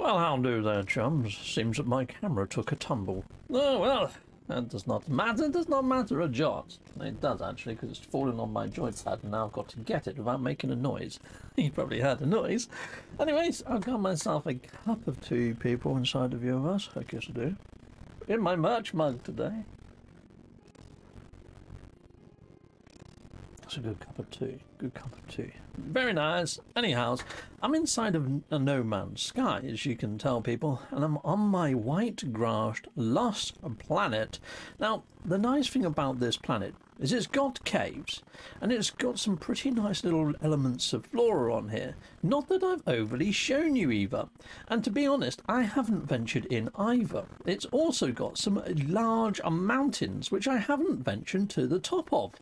Well, how do there, chums? Seems that my camera took a tumble. Oh, well, that does not matter. It does not matter a jot. It does, actually, because it's fallen on my joypad, and now I've got to get it without making a noise. You probably heard a noise. Anyways, I've got myself a cup of tea, people, inside the Viewerverse. I guess I do. In my merch mug today. That's a good cup of tea. Good cup of tea. Very nice. Anyhow, I'm inside of a No Man's Sky, as you can tell, people, and I'm on my white-grassed, lost planet. Now, the nice thing about this planet is it's got caves, and it's got some pretty nice little elements of flora on here. Not that I've overly shown you either. And to be honest, I haven't ventured in either. It's also got some large mountains, which I haven't ventured to the top of.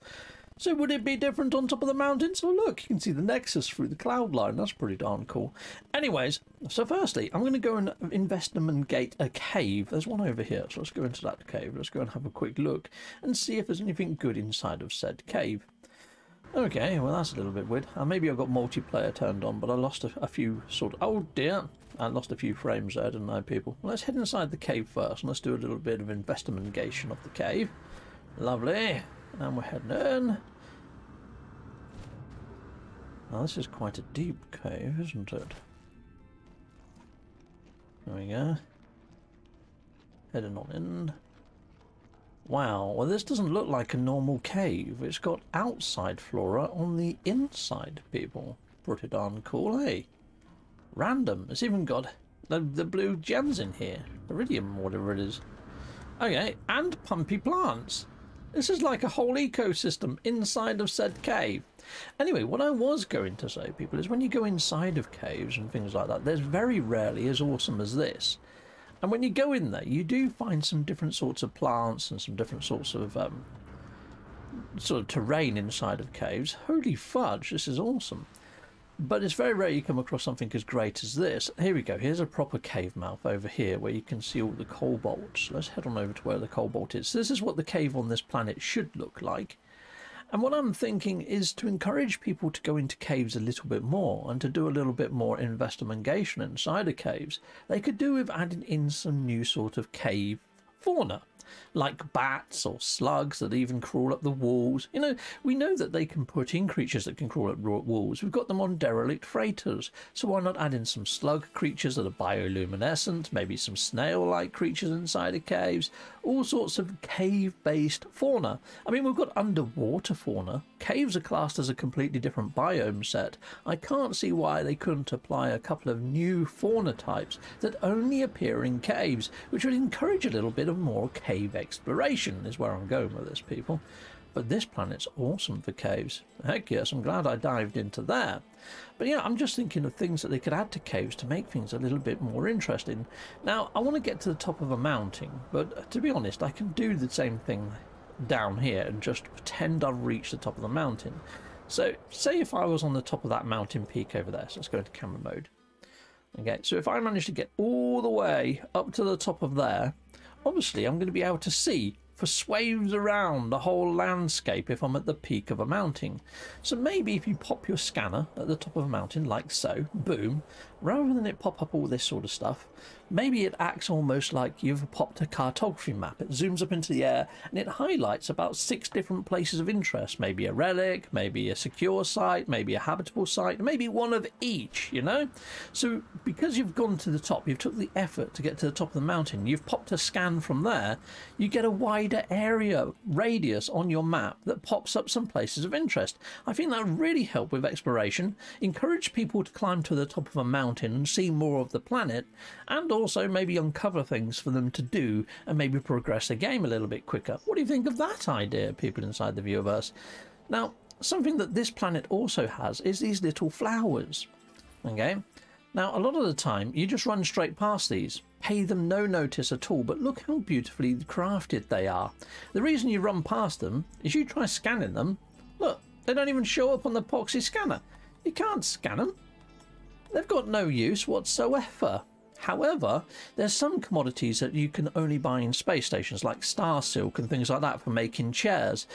So would it be different on top of the mountains? Well, look, you can see the Nexus through the cloud line. That's pretty darn cool. Anyways, so firstly, I'm going to go and investigate a cave. There's one over here, so let's go into that cave. Let's go and have a quick look and see if there's anything good inside of said cave. Okay, well, that's a little bit weird. Maybe I've got multiplayer turned on, but I lost a few sort of... Oh, dear. I lost a few frames there, didn't I, people? Well, let's head inside the cave first, and let's do a little bit of investigation of the cave. Lovely. And we're heading in. Now this is quite a deep cave, isn't it? There we go. Heading on in. Wow, well this doesn't look like a normal cave. It's got outside flora on the inside, people. Pretty darn cool, eh? Random. It's even got the blue gems in here. Iridium, whatever it is. Okay, and pumpy plants. This is like a whole ecosystem inside of said cave. Anyway, what I was going to say, people, is when you go inside of caves and things like that, there's very rarely as awesome as this. And when you go in there, you do find some different sorts of plants and some different sorts of terrain inside of caves. Holy fudge, this is awesome. But it's very rare you come across something as great as this. Here we go. Here's a proper cave mouth over here where you can see all the cobalts. Let's head on over to where the cobalt is. This is what the cave on this planet should look like. And what I'm thinking is to encourage people to go into caves a little bit more and to do a little bit more investigation inside of caves. They could do with adding in some new sort of cave fauna, like bats or slugs that even crawl up the walls. You know, we know that they can put in creatures that can crawl up walls. We've got them on derelict freighters. So why not add in some slug creatures that are bioluminescent, maybe some snail-like creatures inside of caves, all sorts of cave-based fauna. I mean, we've got underwater fauna. Caves are classed as a completely different biome set. I can't see why they couldn't apply a couple of new fauna types that only appear in caves, which would encourage a little bit of more cave exploration is where I'm going with this, people. But this planet's awesome for caves. Heck yes, I'm glad I dived into there. But yeah, I'm just thinking of things that they could add to caves to make things a little bit more interesting. Now, I want to get to the top of a mountain, but to be honest, I can do the same thing down here and just pretend I've reached the top of the mountain. So, say if I was on the top of that mountain peak over there. So let's go into camera mode. Okay, so if I manage to get all the way up to the top of there, obviously, I'm going to be able to see for swathes around the whole landscape if I'm at the peak of a mountain. So maybe if you pop your scanner at the top of a mountain like so, boom, rather than it pop up all this sort of stuff, maybe it acts almost like you've popped a cartography map. It zooms up into the air and it highlights about 6 different places of interest. Maybe a relic, maybe a secure site, maybe a habitable site, maybe one of each, you know? So because you've gone to the top, you've took the effort to get to the top of the mountain, you've popped a scan from there, you get a wider area radius on your map that pops up some places of interest. I think that would really help with exploration, encourage people to climb to the top of a mountain and see more of the planet, and also maybe uncover things for them to do and maybe progress the game a little bit quicker. What do you think of that idea, people inside the Viewerverse? Now, something that this planet also has is these little flowers. Okay? Now, a lot of the time, you just run straight past these, pay them no notice at all, but look how beautifully crafted they are. The reason you run past them is you try scanning them. Look, they don't even show up on the epoxy scanner. You can't scan them. They've got no use whatsoever. However, there's some commodities that you can only buy in space stations, like star silk and things like that for making chairs.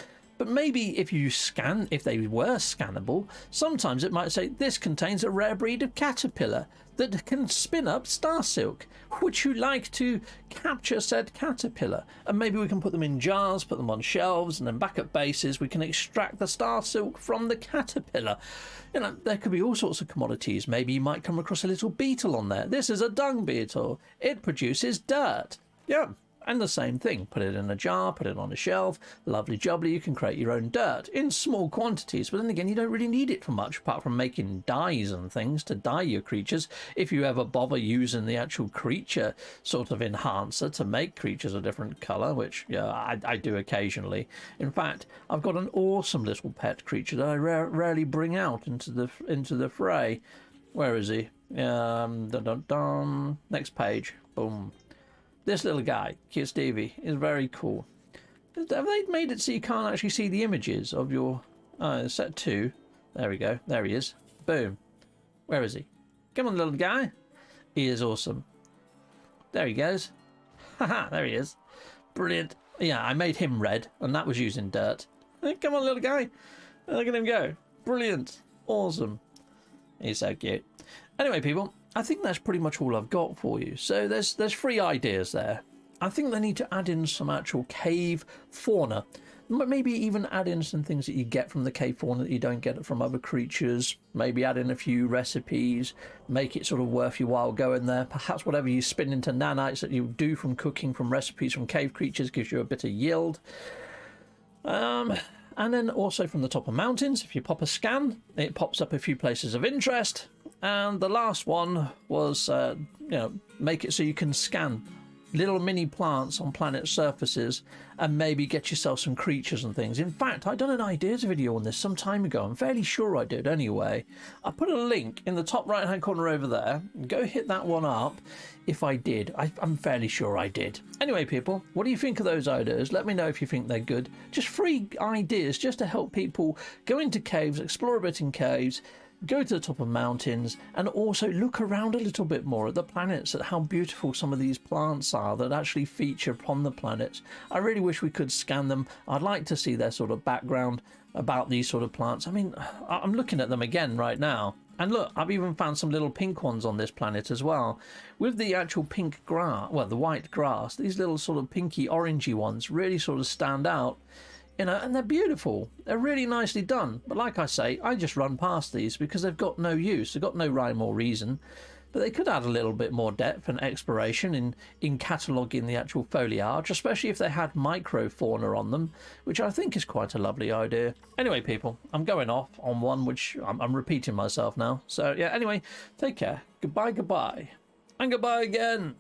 But maybe if you scan, if they were scannable, sometimes it might say this contains a rare breed of caterpillar that can spin up star silk. Would you like to capture said caterpillar? And maybe we can put them in jars, put them on shelves, and then back at bases we can extract the star silk from the caterpillar. You know, there could be all sorts of commodities. Maybe you might come across a little beetle on there. This is a dung beetle. It produces dirt. Yeah. And the same thing, put it in a jar, put it on a shelf, lovely jubbly, you can create your own dirt in small quantities, but then again you don't really need it for much apart from making dyes and things to dye your creatures, if you ever bother using the actual creature sort of enhancer to make creatures a different colour, which yeah, I do occasionally. In fact, I've got an awesome little pet creature that I rarely bring out into the fray. Where is he? Dun, dun, dun. Next page, boom. This little guy, Cute Stevie, is very cool. Have they made it so you can't actually see the images of your... set 2. There we go. There he is. Boom. Where is he? Come on, little guy. He is awesome. There he goes. Haha, there he is. Brilliant. Yeah, I made him red, and that was using dirt. Come on, little guy. Look at him go. Brilliant. Awesome. He's so cute. Anyway, people... I think that's pretty much all I've got for you. So there's three ideas there. I think they need to add in some actual cave fauna. Maybe even add in some things that you get from the cave fauna that you don't get from other creatures. Maybe add in a few recipes. Make it sort of worth your while going there. Perhaps whatever you spin into nanites that you do from cooking from recipes from cave creatures gives you a bit of yield. And then also from the top of mountains, if you pop a scan, it pops up a few places of interest. And the last one was, you know, make it so you can scan little mini plants on planet surfaces and maybe get yourself some creatures and things. In fact, I'd done an ideas video on this some time ago. I'm fairly sure I did anyway. I put a link in the top right-hand corner over there. Go hit that one up if I did. I'm fairly sure I did. Anyway, people, what do you think of those ideas? Let me know if you think they're good. Just free ideas just to help people go into caves, explore a bit in caves, go to the top of mountains and also look around a little bit more at the planets, at how beautiful some of these plants are that actually feature upon the planets. I really wish we could scan them. I'd like to see their sort of background about these sort of plants. I mean, I'm looking at them again right now. And look, I've even found some little pink ones on this planet as well. With the actual pink grass, well, the white grass, these little sort of pinky orangey ones really sort of stand out. You know, and they're beautiful. They're really nicely done. But like I say, I just run past these because they've got no use. They've got no rhyme or reason. But they could add a little bit more depth and exploration in cataloguing the actual foliage, especially if they had microfauna on them, which I think is quite a lovely idea. Anyway, people, I'm going off on one which I'm repeating myself now. So, yeah, anyway, take care. Goodbye, goodbye. And goodbye again.